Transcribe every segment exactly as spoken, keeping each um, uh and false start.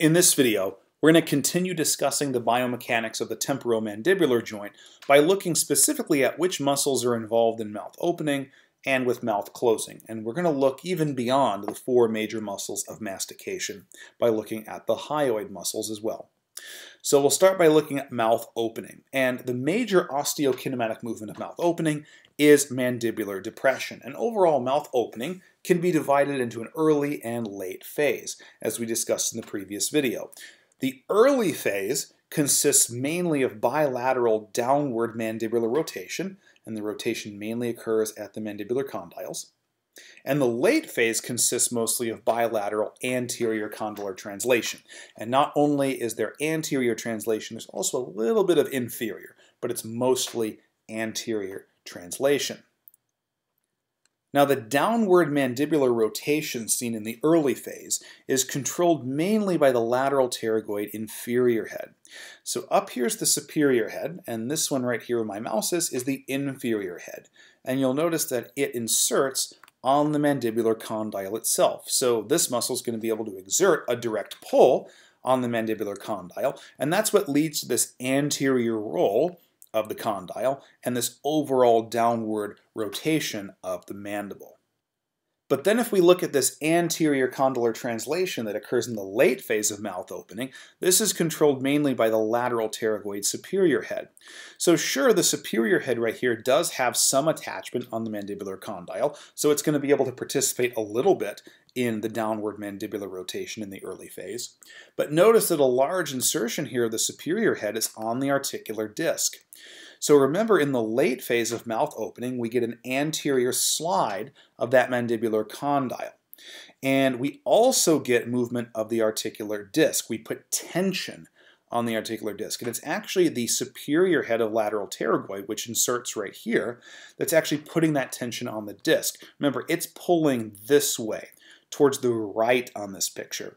In this video, we're going to continue discussing the biomechanics of the temporomandibular joint by looking specifically at which muscles are involved in mouth opening and with mouth closing. And we're going to look even beyond the four major muscles of mastication by looking at the hyoid muscles as well. So we'll start by looking at mouth opening. And the major osteokinematic movement of mouth opening is mandibular depression. And overall, mouth opening can be divided into an early and late phase, as we discussed in the previous video. The early phase consists mainly of bilateral downward mandibular rotation, and the rotation mainly occurs at the mandibular condyles. And the late phase consists mostly of bilateral anterior condylar translation. And not only is there anterior translation, there's also a little bit of inferior, but it's mostly anterior translation. Now, the downward mandibular rotation seen in the early phase is controlled mainly by the lateral pterygoid inferior head. So up here's the superior head, and this one right here where my mouse is, is the inferior head. And you'll notice that it inserts on the mandibular condyle itself. So this muscle is going to be able to exert a direct pull on the mandibular condyle, and that's what leads to this anterior roll of the condyle and this overall downward rotation of the mandible. But then if we look at this anterior condylar translation that occurs in the late phase of mouth opening, this is controlled mainly by the lateral pterygoid superior head. So sure, the superior head right here does have some attachment on the mandibular condyle, so it's going to be able to participate a little bit in the downward mandibular rotation in the early phase. But notice that a large insertion here of the superior head is on the articular disc. So remember, in the late phase of mouth opening, we get an anterior slide of that mandibular condyle. And we also get movement of the articular disc. We put tension on the articular disc. And it's actually the superior head of lateral pterygoid, which inserts right here, that's actually putting that tension on the disc. Remember, it's pulling this way, towards the right on this picture.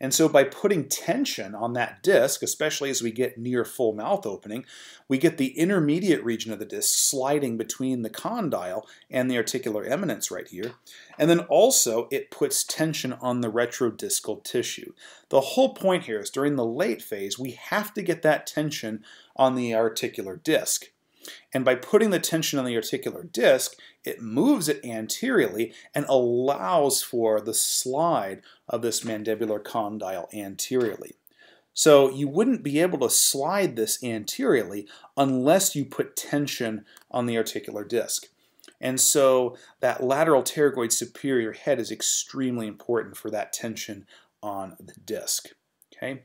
And so by putting tension on that disc, especially as we get near full mouth opening, we get the intermediate region of the disc sliding between the condyle and the articular eminence right here. And then also it puts tension on the retrodiscal tissue. The whole point here is during the late phase, we have to get that tension on the articular disc. And by putting the tension on the articular disc, it moves it anteriorly and allows for the slide of this mandibular condyle anteriorly. So you wouldn't be able to slide this anteriorly unless you put tension on the articular disc. And so that lateral pterygoid superior head is extremely important for that tension on the disc. Okay?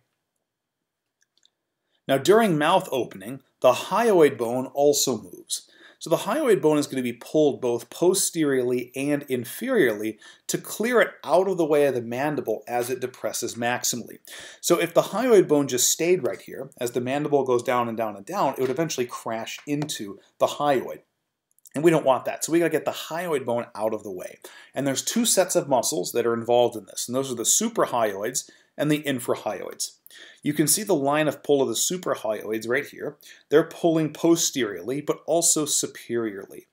Now, during mouth opening, the hyoid bone also moves. So the hyoid bone is going to be pulled both posteriorly and inferiorly to clear it out of the way of the mandible as it depresses maximally. So if the hyoid bone just stayed right here, as the mandible goes down and down and down, it would eventually crash into the hyoid. And we don't want that, so we gotta get the hyoid bone out of the way. And there's two sets of muscles that are involved in this, and those are the suprahyoids and the infrahyoids. You can see the line of pull of the suprahyoids right here. They're pulling posteriorly, but also superiorly.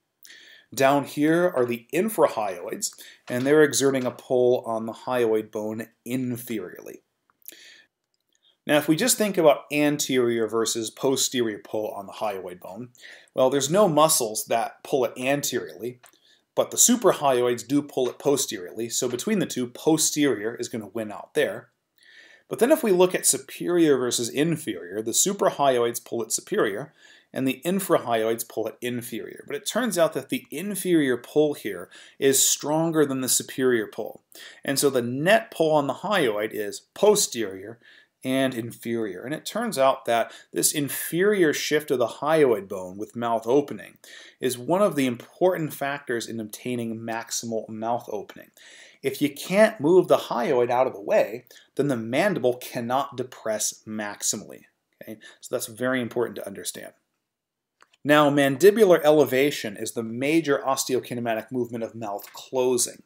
Down here are the infrahyoids, and they're exerting a pull on the hyoid bone inferiorly. Now, if we just think about anterior versus posterior pull on the hyoid bone, well, there's no muscles that pull it anteriorly, but the suprahyoids do pull it posteriorly, so between the two, posterior is going to win out there. But then if we look at superior versus inferior, the suprahyoids pull it superior, and the infrahyoids pull it inferior. But it turns out that the inferior pull here is stronger than the superior pull. And so the net pull on the hyoid is posterior and inferior. And it turns out that this inferior shift of the hyoid bone with mouth opening is one of the important factors in obtaining maximal mouth opening. If you can't move the hyoid out of the way, then the mandible cannot depress maximally. Okay? So that's very important to understand. Now, mandibular elevation is the major osteokinematic movement of mouth closing.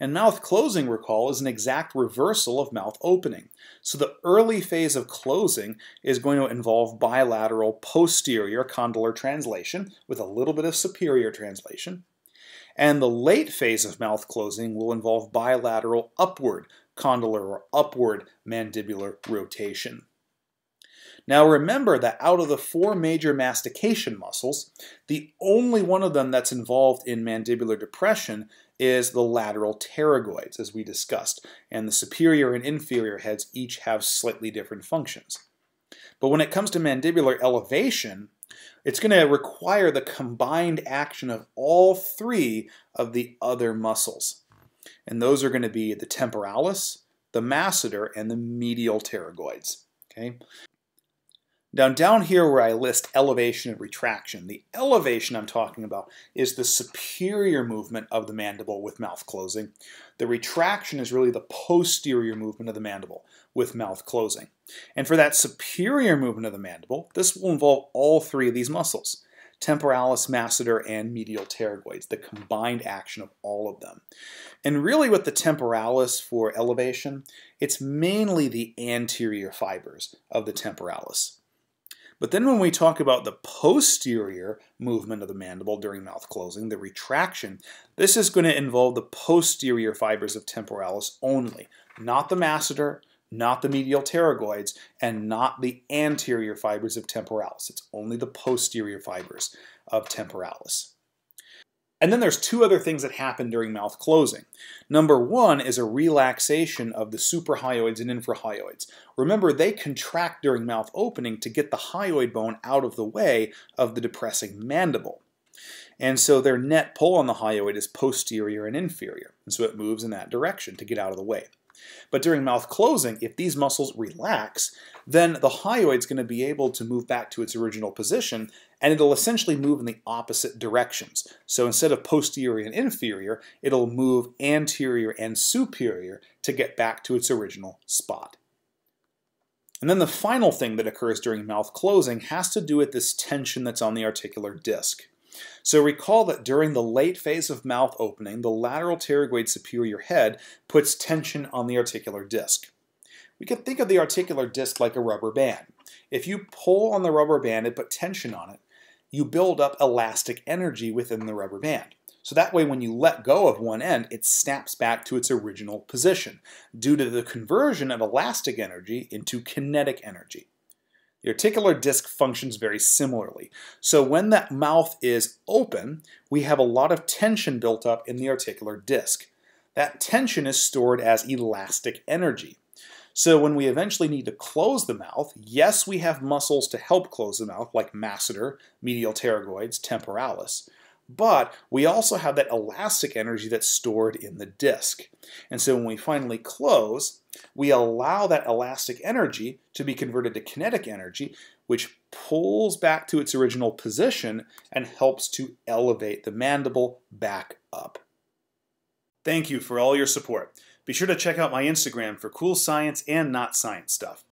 And mouth closing, recall, is an exact reversal of mouth opening. So the early phase of closing is going to involve bilateral posterior condylar translation with a little bit of superior translation. And the late phase of mouth closing will involve bilateral upward condylar or upward mandibular rotation. Now remember that out of the four major mastication muscles, the only one of them that's involved in mandibular depression is the lateral pterygoids, as we discussed, and the superior and inferior heads each have slightly different functions. But when it comes to mandibular elevation, it's going to require the combined action of all three of the other muscles. And those are going to be the temporalis, the masseter, and the medial pterygoids. Okay? Now down here where I list elevation and retraction, the elevation I'm talking about is the superior movement of the mandible with mouth closing. The retraction is really the posterior movement of the mandible with mouth closing. And for that superior movement of the mandible, this will involve all three of these muscles, temporalis, masseter, and medial pterygoids, the combined action of all of them. And really with the temporalis for elevation, it's mainly the anterior fibers of the temporalis. But then when we talk about the posterior movement of the mandible during mouth closing, the retraction, this is going to involve the posterior fibers of temporalis only, not the masseter, not the medial pterygoids, and not the anterior fibers of temporalis. It's only the posterior fibers of temporalis. And then there's two other things that happen during mouth closing. Number one is a relaxation of the suprahyoids and infrahyoids. Remember, they contract during mouth opening to get the hyoid bone out of the way of the depressing mandible. And so their net pull on the hyoid is posterior and inferior. And so it moves in that direction to get out of the way. But during mouth closing, if these muscles relax, then the hyoid's going to be able to move back to its original position, and it'll essentially move in the opposite directions. So instead of posterior and inferior, it'll move anterior and superior to get back to its original spot. And then the final thing that occurs during mouth closing has to do with this tension that's on the articular disc. So recall that during the late phase of mouth opening, the lateral pterygoid superior head puts tension on the articular disc. We can think of the articular disc like a rubber band. If you pull on the rubber band and put tension on it, you build up elastic energy within the rubber band. So that way when you let go of one end, it snaps back to its original position due to the conversion of elastic energy into kinetic energy. The articular disc functions very similarly. So when that mouth is open, we have a lot of tension built up in the articular disc. That tension is stored as elastic energy. So when we eventually need to close the mouth, yes, we have muscles to help close the mouth, like masseter, medial pterygoids, temporalis. But we also have that elastic energy that's stored in the disc. And so when we finally close, we allow that elastic energy to be converted to kinetic energy, which pulls back to its original position and helps to elevate the mandible back up. Thank you for all your support. Be sure to check out my Instagram for cool science and not science stuff.